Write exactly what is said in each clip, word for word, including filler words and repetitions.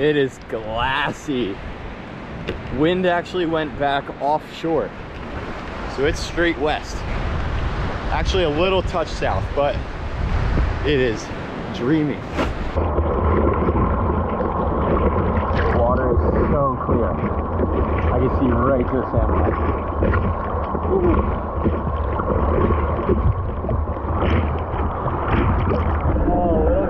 It is glassy. Wind actually went back offshore, so it's straight west. Actually a little touch south, but it is dreamy. The water is so clear. I can see right to the sandbar. Oh, little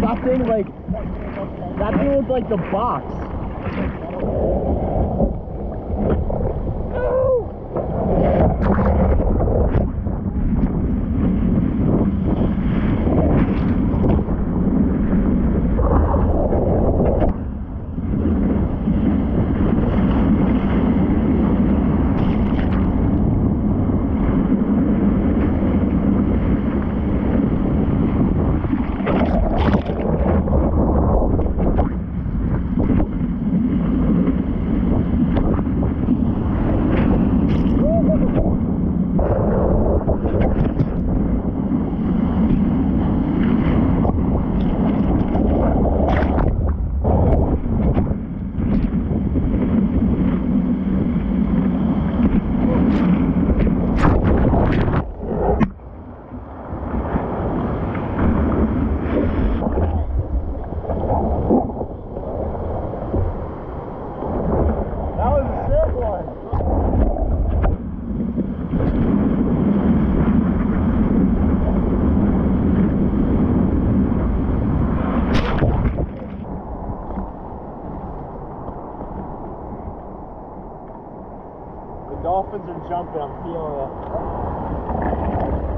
That thing, like, that thing was like the box. Dolphins are jumping, I'm feeling it.